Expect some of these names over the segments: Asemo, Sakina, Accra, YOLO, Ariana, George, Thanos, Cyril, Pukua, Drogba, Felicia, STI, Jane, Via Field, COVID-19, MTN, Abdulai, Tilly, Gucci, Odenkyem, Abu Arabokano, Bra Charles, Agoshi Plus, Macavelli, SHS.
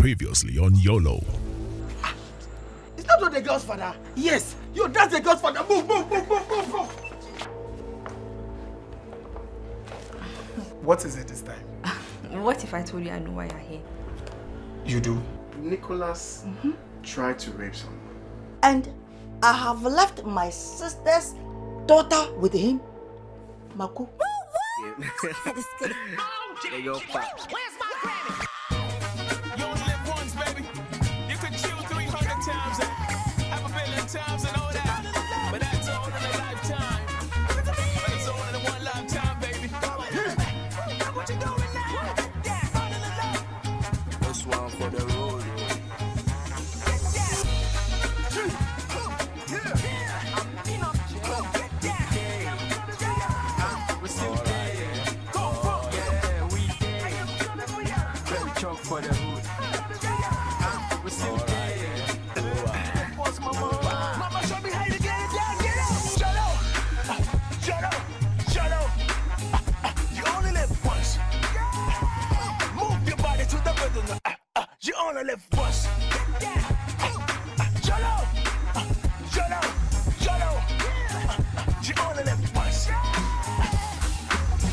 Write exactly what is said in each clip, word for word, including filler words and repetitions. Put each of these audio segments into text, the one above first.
Previously on YOLO. Ah, is that not the girl's father? Yes, yo, that's the girl's father. Move, move, move, move, move, move. What is it this time? What if I told you I know why you're here? You do? Nicholas mm-hmm. tried to rape someone. And I have left my sister's daughter with him. Maku. Where's my granny? Times, half a billion times and all that, but that's all in a lifetime. That's all in one lifetime, baby. What you doing now? Yeah, all in love. This one for the road. Yeah, we're still there. Go for it. Yeah, we did. Red chalk for the hood. We're still there. Left bus. Yeah. Jolo. Jolo. Jolo. You only left bus.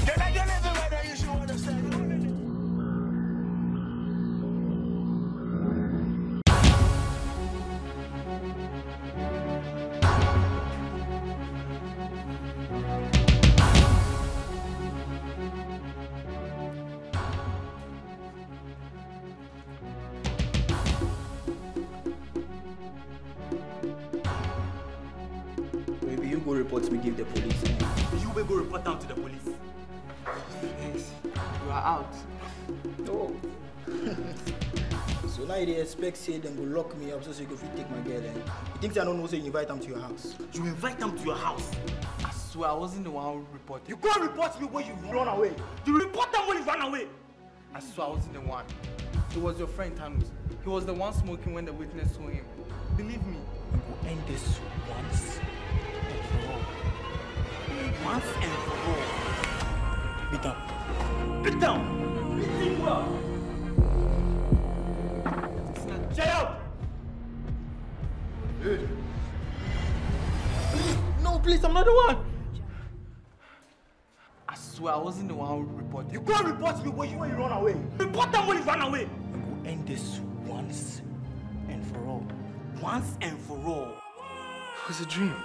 Then I don't live right now, you should understand. Maybe you go report me, give the police. You will go report down to the police. Thanks. You are out. No. So now they expect say them go lock me up so, so you go fit take my girl. Eh? You think I don't know so you invite them to your house? You invite them to your house? I swear I wasn't the one who reported. You can't report me when you run away. You report them when you run away. I swear I wasn't the one. It was your friend Thanos. He was the one smoking when the witness saw him. Believe me. We will end this once and for all. Once and for all. Be down. Be down. Be down. Well. Shut up. Dude. Please. No, please. I'm not the one. I swear I wasn't the one who reported. You can't report me when you run away. Report them when you run away. We will end this once and for all. Once and for all. It was a dream.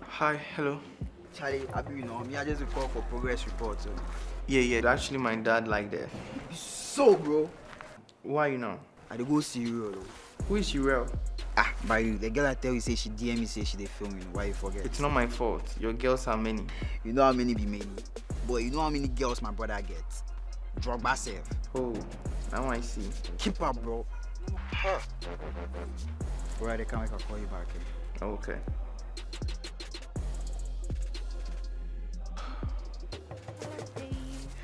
Hi, hello. Charlie, Abu, you know me. I just called for progress report. So. Yeah, yeah. Actually, my dad liked that. So, bro. Why you know? I go see Cyril. Who is Cyril? Ah, by the girl I tell you say she D M me say she they filming. Why you forget? It's not my fault. Your girls are many. You know how many be many. But you know how many girls my brother gets. Drogba self. Oh, now I see. Keep up, bro. Huh. Alright, they can't make a call you back. Eh? Okay.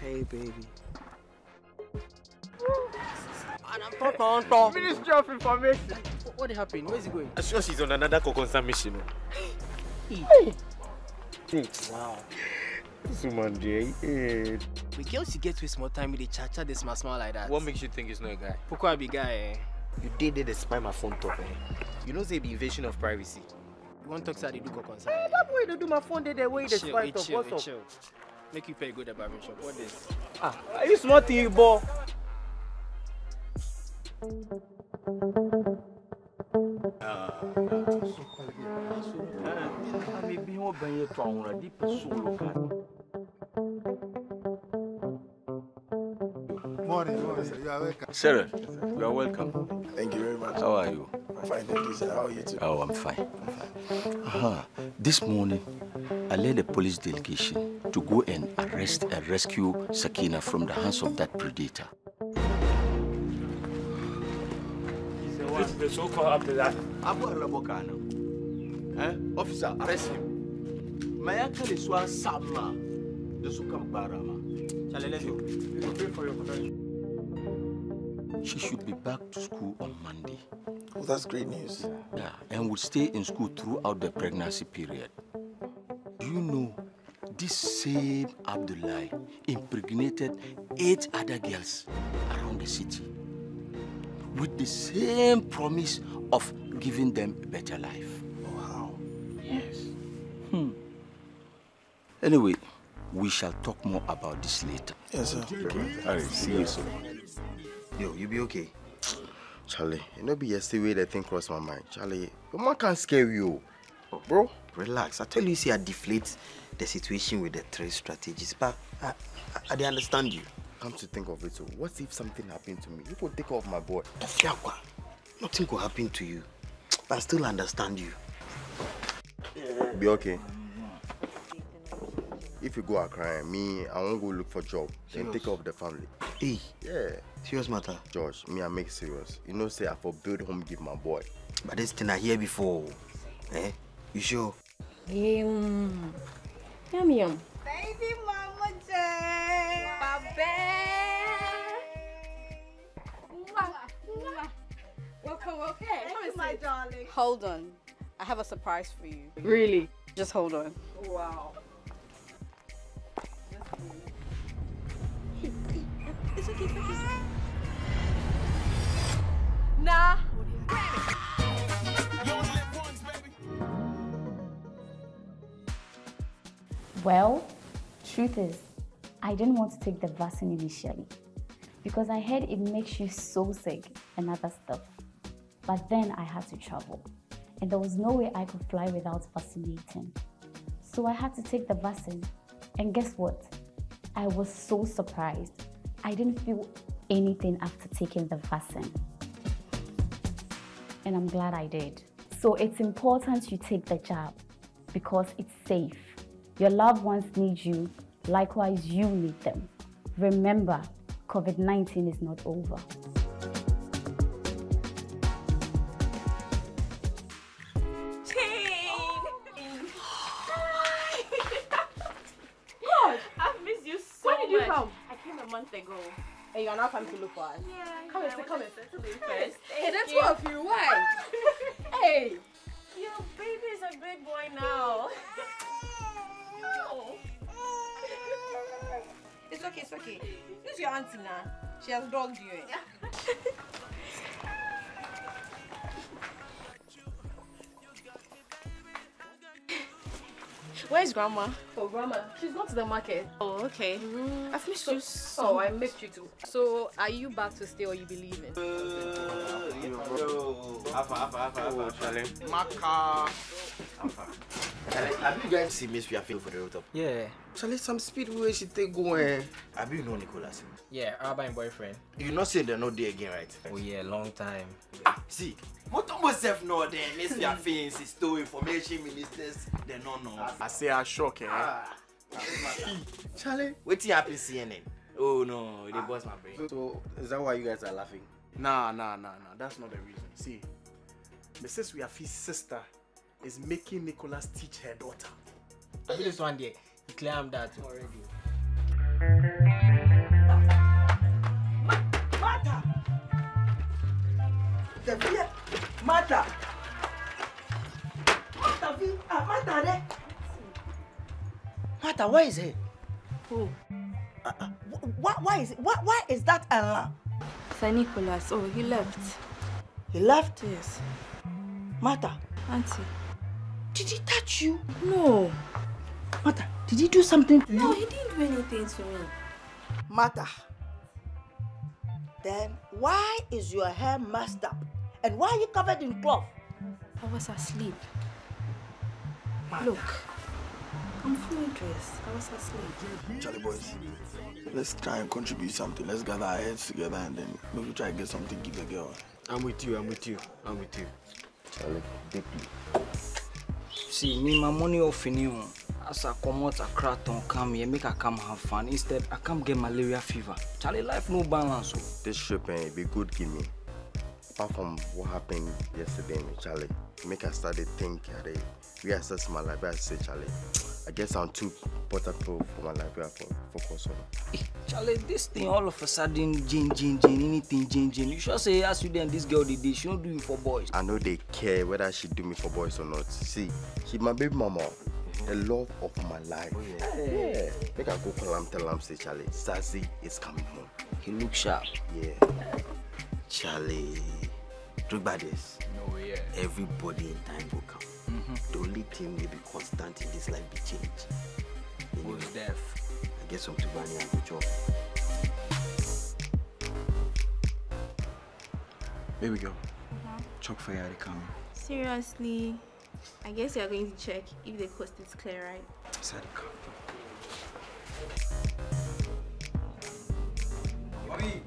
Hey, baby. Ministry of Information. What happened? Where is he going? I'm sure she's on another co-concern mission. Hey. Wow. This woman, dear. Hey. We girls, you get waste more time with the cha-cha, they smile, smile like that. What makes you think it's not a guy? Pukua be guy, eh? You did they spy my phone top, eh? You know they be invasion of privacy. You want to talk to they do co-concern? Hey, that way they do my phone, they the way they spy top. What's up? Chill. Make you pay good at barber shop. What this? Ah, it's not you, boy. Morning, morning. You are welcome. Cyril, you are welcome. Thank you very much. How are you? I'm fine, thank you, sir. How are you too? Oh, I'm fine. I'm fine. Uh-huh. This morning, I led a police delegation to go and arrest and rescue Sakina from the hands of that predator. The so-called after that. Abu Arabokano. Eh? Officer, arrest him. My uncle is one Sama. The Sukam Barama. Shall I let you? You pay for your protection. She should be back to school on Monday. Oh, that's great news. Yeah, and will stay in school throughout the pregnancy period. Do you know, this same Abdulai impregnated eight other girls around the city with the same promise of giving them a better life. Wow. Yes. Hmm. Anyway, we shall talk more about this later. Yes, sir. All right, see you soon. Yo, you be okay? Charlie, you know, be yesterday that thing crossed my mind. Charlie, your man can't scare you. Oh, bro, relax. I tell you, see, I deflate the situation with the three strategies, but I, I, I didn't understand you. Come to think of it, so what if something happened to me? You could take off my boy. Nothing could happen to you, but I still understand you. Be okay. If you go out crying, me, I won't go look for a job and take care of the family. Hey, yeah. Serious matter? George, me, I make serious. You know, say I for build home, give my boy. But this thing I hear before. Eh? You sure? Yum. Yum, yum. Baby mama Jane. Baby. Welcome, okay. Come and my darling. Hold on. I have a surprise for you. Really? Just hold on. Wow. It's okay, it's okay. Nah. Well, truth is, I didn't want to take the vaccine initially because I heard it makes you so sick and other stuff. But then I had to travel and there was no way I could fly without vaccinating. So I had to take the vaccine and guess what? I was so surprised. I didn't feel anything after taking the vaccine. And I'm glad I did. So it's important you take the jab because it's safe. Your loved ones need you, likewise you need them. Remember, COVID nineteen is not over. Ago, and you are now coming to look for us. Yeah, come yeah, and sit, come and sit. Hey, hey, that's two of you. Why? Hey, your baby is a big boy now. No. It's okay, it's okay. This is your auntie now. She has dogged you. Yeah. Where's grandma? Oh, grandma. She's gone to the market. Oh, okay. Mm. I've missed so, you so Oh, much. I missed you too. So, are you back to stay or you be leaving? Uh, yo, bro. Alpha, Alpha, Alpha, Alpha, Charlie. Maka. Alpha. Have you guys seen Miss Via Field for the rooftop? Yeah. Charlie, some speed where she take going. Have you known Nicholas? Yeah, Alba and boyfriend. You not say they're not there again, right? Oh, yeah, long time. Ah, see. What almost have no then? Miss Via Field is still information ministers. They don't know. I say I'm shocked, eh? Ah. Charlie, what you happen C N N? Oh, no, they ah. Bust my brain. So, is that why you guys are laughing? Nah, nah, nah, nah. That's not the reason. See, Missus Via Field's sister is making Nicholas teach her daughter. I mean, this one day, he claimed that already. Mata! Mata! Mata! Mata! Mata, where is he? Who? Uh, uh, why, why is it? Why, why is that Allah? Sir Nicholas, oh, he left. He left? Yes. Mata? Auntie. Did he touch you? No. Mata, did he do something to you? No, he didn't do anything to me. Mata, then why is your hair messed up? And why are you covered in cloth? I was asleep. Mata. Look, I'm fully dressed. I was asleep. Charlie boys, let's try and contribute something. Let's gather our heads together and then maybe try and get something to give the girl. I'm with you, I'm with you, I'm with you. Charlie, deeply. See, me, my money off in you. As I come out, I crack on come here, make I come have fun. Instead, I come get malaria fever. Charlie, life no balance. Oh. This trip eh, be good, give me. Apart from what happened yesterday, Charlie, make I started thinking. Reassess my life. I say, Charlie, I guess I'm too portable for my life. I focus on it. Hey, Charlie, this thing all of a sudden, Jane, Jane, Jane, anything, Jane, Jane. You sure say as you then this girl did this, she don't do you for boys. I know they care whether she do me for boys or not. See, she my baby mama. Mm-hmm. the love of my life. Oh, yeah. Hey. Yeah. Make I go clamp to lamp, say, Charlie. Sassy is coming home. He looks sharp. Yeah. Charlie. Drogba this. No way. Yeah. Everybody in time will come. Mm-hmm. The only thing may be constant in this life be changed. Who's deaf? I guess I'm to go and go job. Baby girl, mm-hmm. Chop fire at the camera. Seriously? I guess you are going to check if the coast is clear, right? Inside the car. Mommy!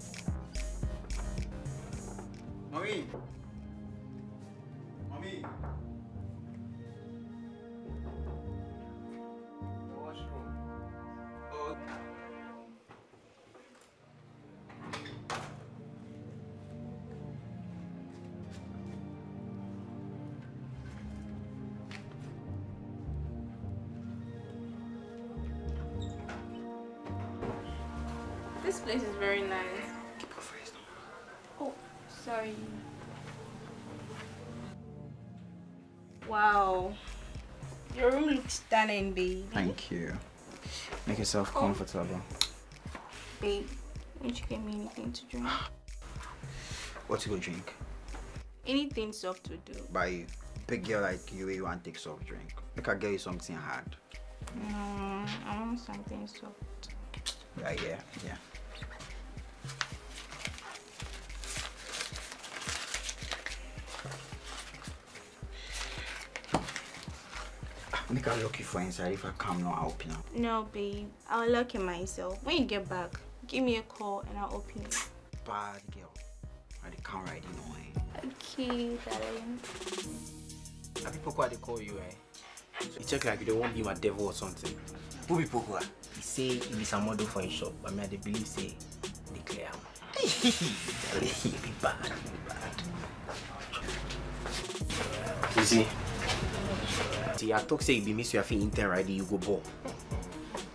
Mommy! Mommy! Washroom. Oh. This place is very nice. Keep your face down. Oh, sorry. Wow. Your room looks stunning, babe. Thank you. Make yourself oh. comfortable. Babe, won't you get me anything to drink? What you gonna drink? Anything soft to do. By big girl like you, you want to take soft drink. Make her get you something hard. No, I want something soft. Uh, yeah, yeah. Make her look you for inside. If I come, no, I'll open up. No, babe. I'll lock it myself. When you get back, give me a call and I'll open it. Bad girl. I can't ride in the way. Okay, darling. Have you Pukua they call you, eh? You check like you don't want to be my devil or something. Who be Pukua? He say he be some model for his shop, but I mean, they believe say they clear him. He be bad, he be bad. You see? See, I talk say you be miss your feet in ten riding, you go ball.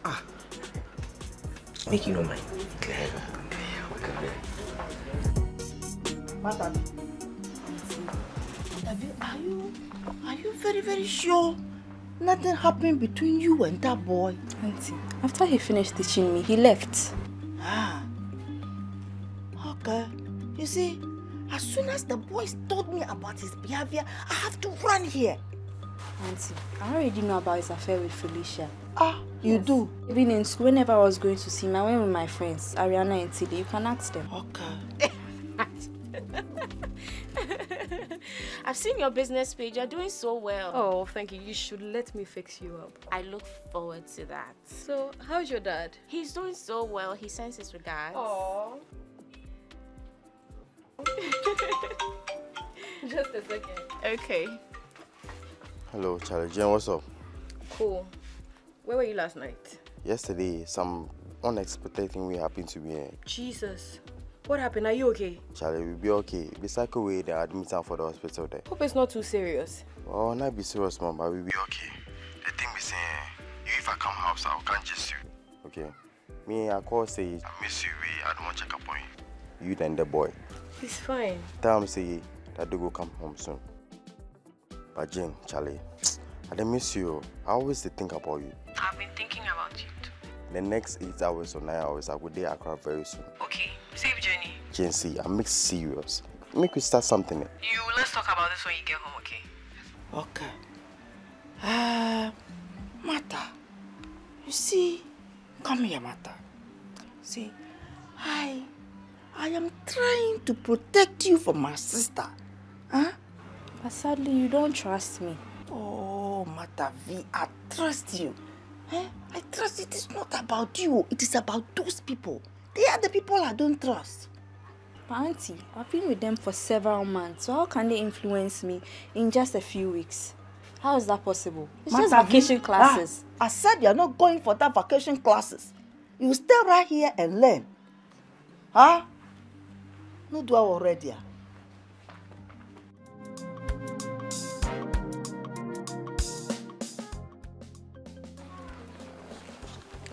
Ah. Make you no mind. Clear him. Clear him. What happened? Are you, are you very, very sure? Nothing happened between you and that boy. Auntie, after he finished teaching me, he left. Ah. Okay. You see, as soon as the boys told me about his behavior, I have to run here. Auntie, I already know about his affair with Felicia. Ah, you yes. do? Even in school, whenever I was going to see him, I went with my friends, Ariana and Tilly. You can ask them. Okay. I've seen your business page. You're doing so well. Oh, thank you. You should let me fix you up. I look forward to that. So, how's your dad? He's doing so well. He sends his regards. Oh. Just a second. Okay. Hello, Charlie. Jane, what's up? Cool. Where were you last night? Yesterday, some unexpected thing we happened to be here. Jesus. What happened? Are you okay? Charlie, we'll be okay. Be psycho way they admit him for the hospital there. Hope it's not too serious. Oh, not be serious, Mom, but we'll be okay. The thing we say, you if I come house, I'll can't just you. Okay. Me, I call say, I miss you, I don't want to check up on you. You then the boy. He's fine. Tell him say that they go come home soon. But Jane, Charlie, I don't miss you. I always think about you. I've been thinking about you too. The next eight hours or nine hours, I will day Accra very soon. Okay. Save Jenny. Jane, see, I make serious. Make we start something. You let's talk about this when you get home, okay? Okay. Uh, Martha, you see, come here, Martha. See, I, I am trying to protect you from my sister, huh? But sadly, you don't trust me. Oh, Martha V, I trust you. Eh? I trust it is not about you. It is about those people. They are the people I don't trust. But Auntie, I've been with them for several months, so how can they influence me in just a few weeks? How is that possible? It's Mata just vacation v classes. Ah, I said you're not going for that vacation classes. You stay right here and learn. Huh? No do already.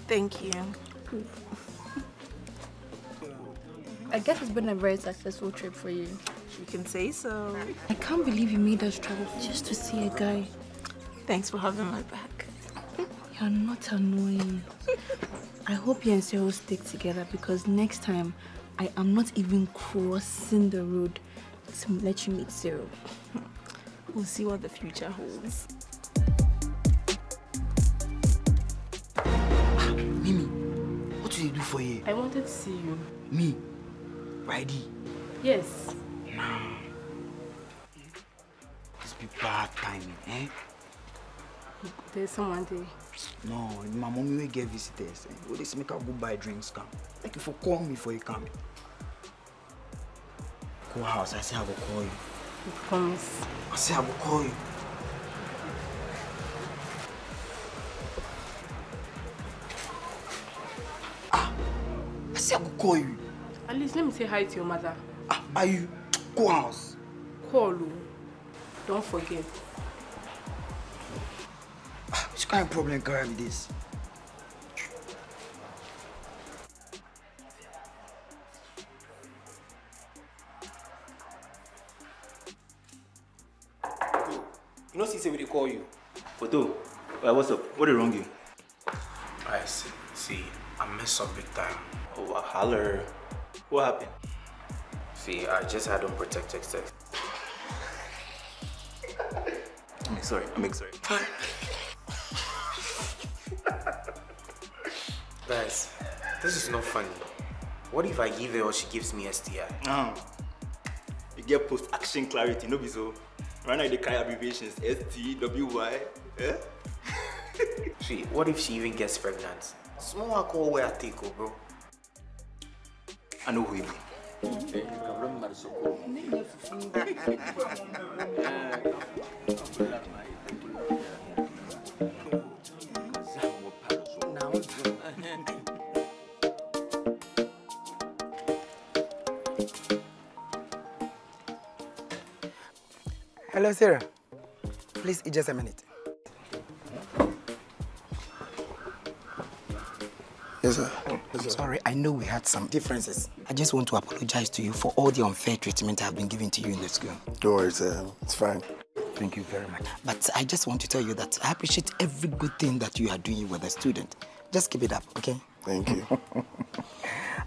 Thank you. I guess it's been a very successful trip for you. You can say so. I can't believe you made us travel just to see a guy. Thanks for having my back. You're not annoying. I hope you and Cyril stick together, because next time I am not even crossing the road to let you meet Cyril. We'll see what the future holds. Ah, Mimi, what do you do for you? I wanted to see you. Me? Ridey? Yes. Nah. This be bad timing, eh? There's someone there. No, my mommy will get visitors. Eh? Well, this make her go buy drinks come. Like if you call me before you come. Go house, I say I will call you. You promise? I say I will call you. Ah, I say I will call you. At least let me say hi to your mother. Ah, are you? Go house. Call you. Don't forget. Which kind of problem can I have with this? You know, since they call you. Photo, uh, what's up? What is wrong you? I see. See, I messed up big time. Oh, uh, holler. What happened? See, I just had unprotected sex. I'm sorry. I'm sorry. Guys, this is not funny. What if I give her or she gives me S T I? No. You get post-action clarity, no be so. Right now they carry abbreviations, S T W Y, eh? See, what if she even gets pregnant? Small alcohol where I take her, bro. I know who you be. Hello, Sarah. Please, just a minute. Yes, sir. Yes, sir. Sorry, I know we had some differences. I just want to apologize to you for all the unfair treatment I've been giving to you in the school. Don't worry, sir. It's fine. Thank you very much. But I just want to tell you that I appreciate every good thing that you are doing with a student. Just keep it up, okay? Thank you.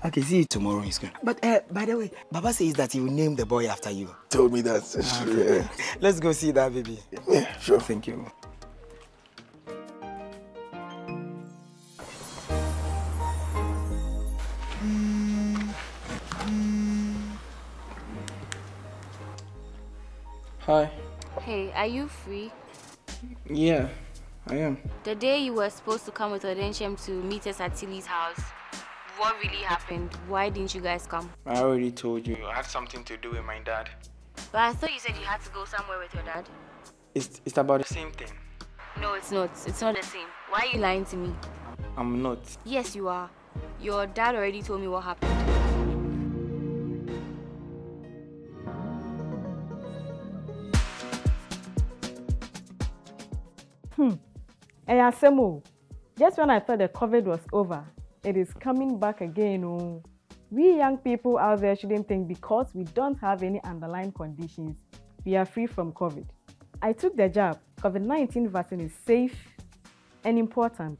Okay, see you tomorrow in school. But uh, by the way, Baba says that he will name the boy after you. Told me that. Okay. Yeah. Let's go see that baby. Yeah, sure. Thank you. Hi. Hey, are you free? Yeah, I am. The day you were supposed to come with Odenkyem to meet us at Tilly's house, what really happened? Why didn't you guys come? I already told you. I have something to do with my dad. But I thought you said you had to go somewhere with your dad. It's, it's about the same thing. No, it's not. It's not the same. Why are you lying to me? I'm not. Yes, you are. Your dad already told me what happened. Hmm. Hey, Asemo. Just when I thought the COVID was over, it is coming back again. Oh. We young people out there shouldn't think because we don't have any underlying conditions, we are free from COVID. I took the jab. COVID nineteen vaccine is safe and important.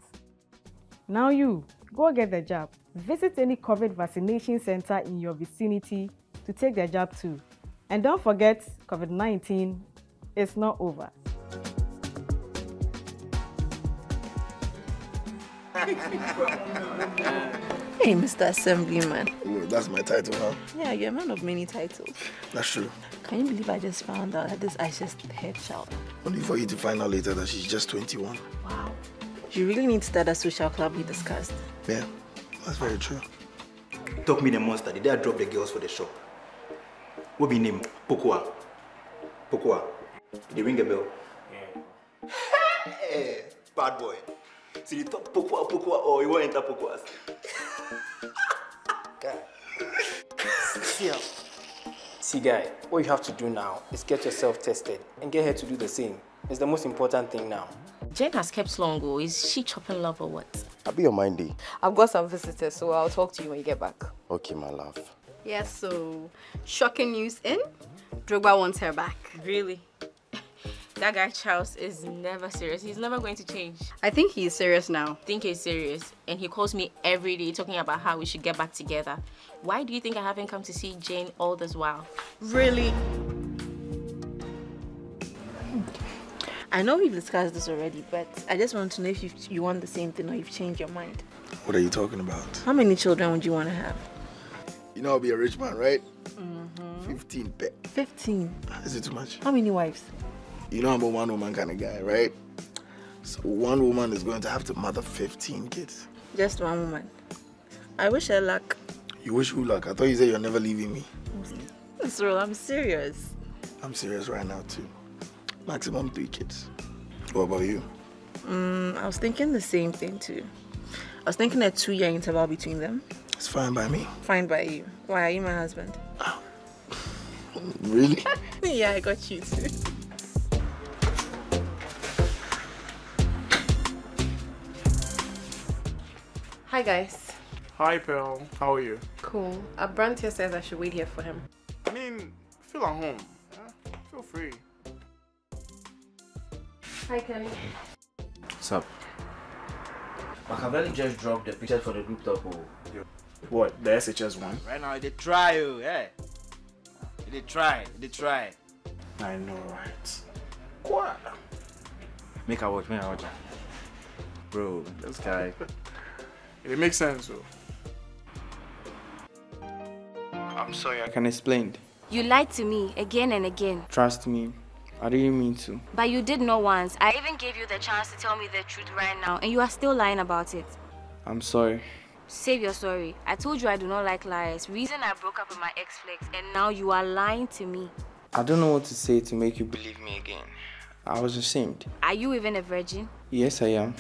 Now you, go get the jab. Visit any COVID vaccination center in your vicinity to take the jab too. And don't forget, COVID nineteen is not over. Hey, Mister Assemblyman. Ooh, that's my title, huh? Yeah, you're a man of many titles. That's true. Can you believe I just found out that this is just head child? Only for you to find out later that she's just twenty-one. Wow. You really need to start a social club we discussed. Yeah, that's very true. Talk me the monster. The day I dropped the girls for the shop. What be name? Pukua. Pukua. Did they ring a bell? Yeah. Hey, bad boy. So you talk Pukua, Pukua, or you won't enter Pukua's. Guy. Yeah. See, guy, what you have to do now is get yourself tested and get her to do the same. It's the most important thing now. Jane has kept long. Is she chopping love or what? I'll be on Monday. I've got some visitors, so I'll talk to you when you get back. Okay, my love. Yeah, so shocking news in. Drogba wants her back. Really? That guy Charles is never serious. He's never going to change. I think he's serious now. I think he's serious. And he calls me every day talking about how we should get back together. Why do you think I haven't come to see Jane all this while? Really? I know we've discussed this already, but I just want to know if you, you want the same thing or you've changed your mind. What are you talking about? How many children would you want to have? You know I'll be a rich man, right? Mm-hmm. fifteen pet. fifteen? Is it too much? How many wives? You know I'm a one-woman kind of guy, right? So one woman is going to have to mother fifteen kids. Just one woman. I wish her luck. You wish who luck? I thought you said you're never leaving me. Cyril, I'm serious. I'm serious right now too. Maximum three kids. What about you? Mm, I was thinking the same thing too. I was thinking a two-year interval between them. It's fine by me. Fine by you. Why, are you my husband? Oh. Really? Yeah, I got you too. Hi guys. Hi Pearl, how are you? Cool. A brand here says I should wait here for him. I mean, feel at home. Yeah? Feel free. Hi Kenny. What's up? Macavelli just dropped the picture for the group top. Yeah. What? The S H S one? Right now they try you, yeah. They try, they try. I know, right? What? Make a watch, make a watch. Bro, this guy. It makes sense though. I'm sorry, I can explain. You lied to me again and again. Trust me. I didn't mean to. But you did not once. I even gave you the chance to tell me the truth right now and you are still lying about it. I'm sorry. Save your sorry. I told you I do not like liars. Reason I broke up with my ex-flex and now you are lying to me. I don't know what to say to make you believe me again. I was ashamed. Are you even a virgin? Yes, I am.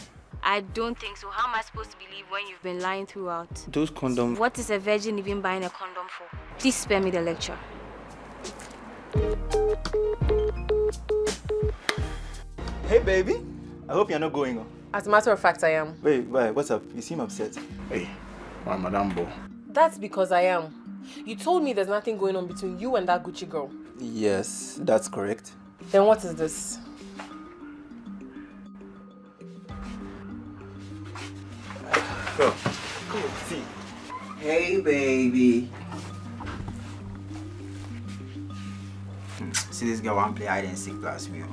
I don't think so. How am I supposed to believe when you've been lying throughout? Those condoms... What is a virgin even buying a condom for? Please spare me the lecture. Hey baby, I hope you're not going on. As a matter of fact, I am. Wait, wait, what's up? You seem upset. Hey, why Madame Bo? That's because I am. You told me there's nothing going on between you and that Gucci girl. Yes, that's correct. Then what is this? Go. Come on, see. Hey baby. See this guy want to play hide and seek plus me.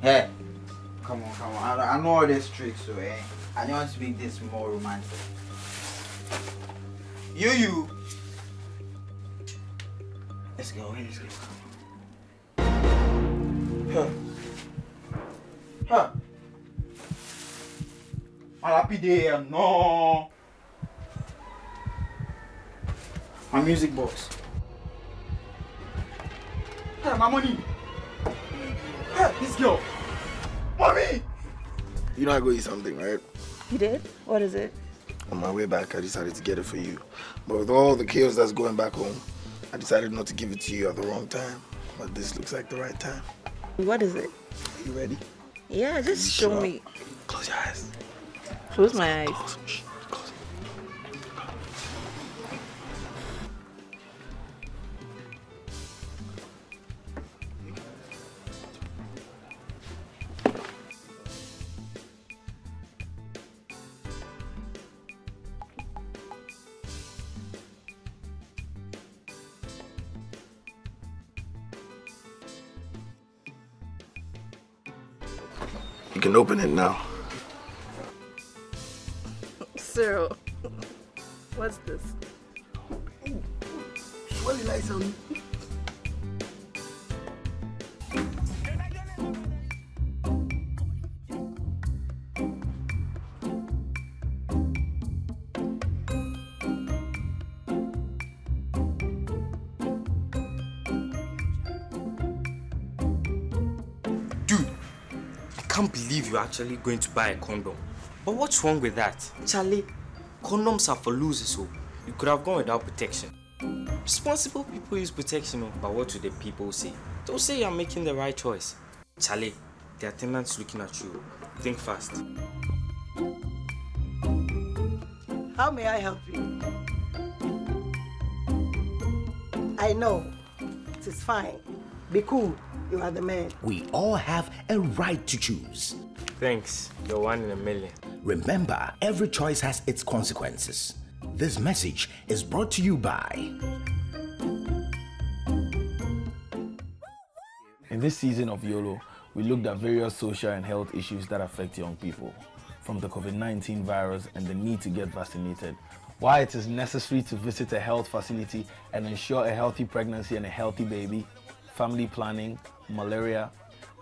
Hey. Come on, come on. I, I know all these tricks, so eh. I don't want to make this more romantic. You, you. Let's go, let's go. Huh. Huh. I'll happy day, no. My music box. Hey, my money. Hey, this girl. Mommy! You know I go eat something, right? You did? What is it? On my way back, I decided to get it for you. But with all the chaos that's going back home, I decided not to give it to you at the wrong time. But this looks like the right time. What is it? Are you ready? Yeah, just show me. Close your eyes. Close my eyes. Close. Close. You can open it now. Cyril, what's this? Surely nice on you. Dude, I can't believe you're actually going to buy a condom. But what's wrong with that? Charlie, condoms are for losers, so you could have gone without protection. Responsible people use protection, but what do the people say? They'll say you're making the right choice. Charlie, the attendant's looking at you. Think fast. How may I help you? I know. It is fine. Be cool. You are the man. We all have a right to choose. Thanks. You're one in a million. Remember, every choice has its consequences. This message is brought to you by... In this season of YOLO, we looked at various social and health issues that affect young people, from the COVID nineteen virus and the need to get vaccinated, why it is necessary to visit a health facility and ensure a healthy pregnancy and a healthy baby, family planning, malaria,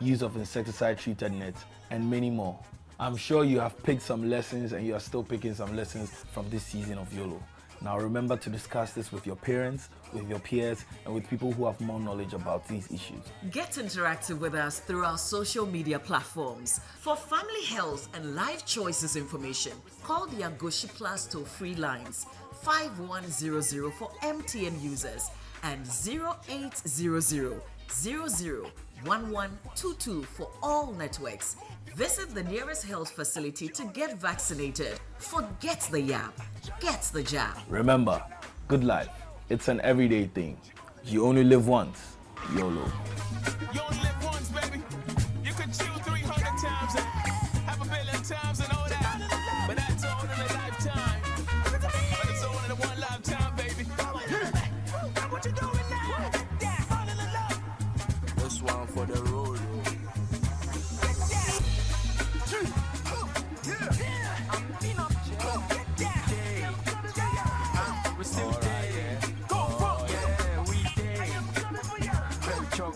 use of insecticide-treated nets, and many more. I'm sure you have picked some lessons and you are still picking some lessons from this season of YOLO. Now remember to discuss this with your parents, with your peers, and with people who have more knowledge about these issues. Get interactive with us through our social media platforms. For family health and life choices information, call the Agoshi Plus toll-free lines five one zero zero for M T N users and zero eight zero zero zero zero one one two two for all networks. Visit the nearest health facility to get vaccinated. Forget the yap, get the jab. Remember, good life, it's an everyday thing. You only live once. YOLO. You only live once, baby. You could chill three hundred times and have a billion times and all that. But that's all in a lifetime. But it's all in a one lifetime, baby. What you doing now? All in love. This one for the road.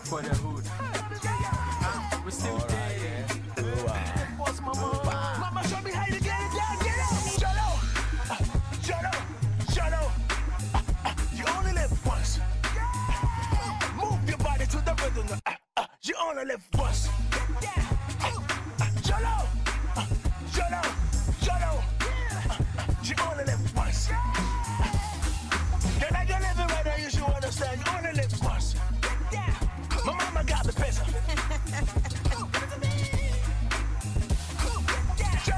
For the hood. Uh, we still right. There. Yeah. Ooh, uh. What's my mama? Mama show me how to get it down, get out. Shut up. Uh, shut up. Shut up. Uh, uh, you only live once. Yeah. Move your body to the rhythm. Uh, uh, you only live once. Yeah. Uh, uh, shut up. Uh, shut up. Shut up. Yeah. Uh, uh, you only live once. Yeah. Uh, you're not gonna live it right now, you should understand. You only live once. My mama got the pizza. Shut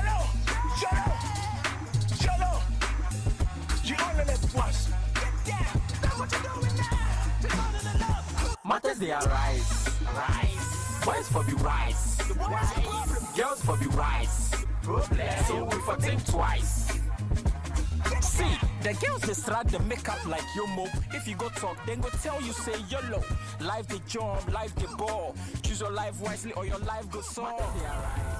up! Shut up! Shut up! You only live once. That's what you're doing now. Matters they arise. Rise. Boys for be rise. Girls for be rise. So we for think twice. See, the girls they strut the makeup like yomo. If you go talk, then go tell you say YOLO. Life the jump, life the ball. Choose your life wisely or your life goes on.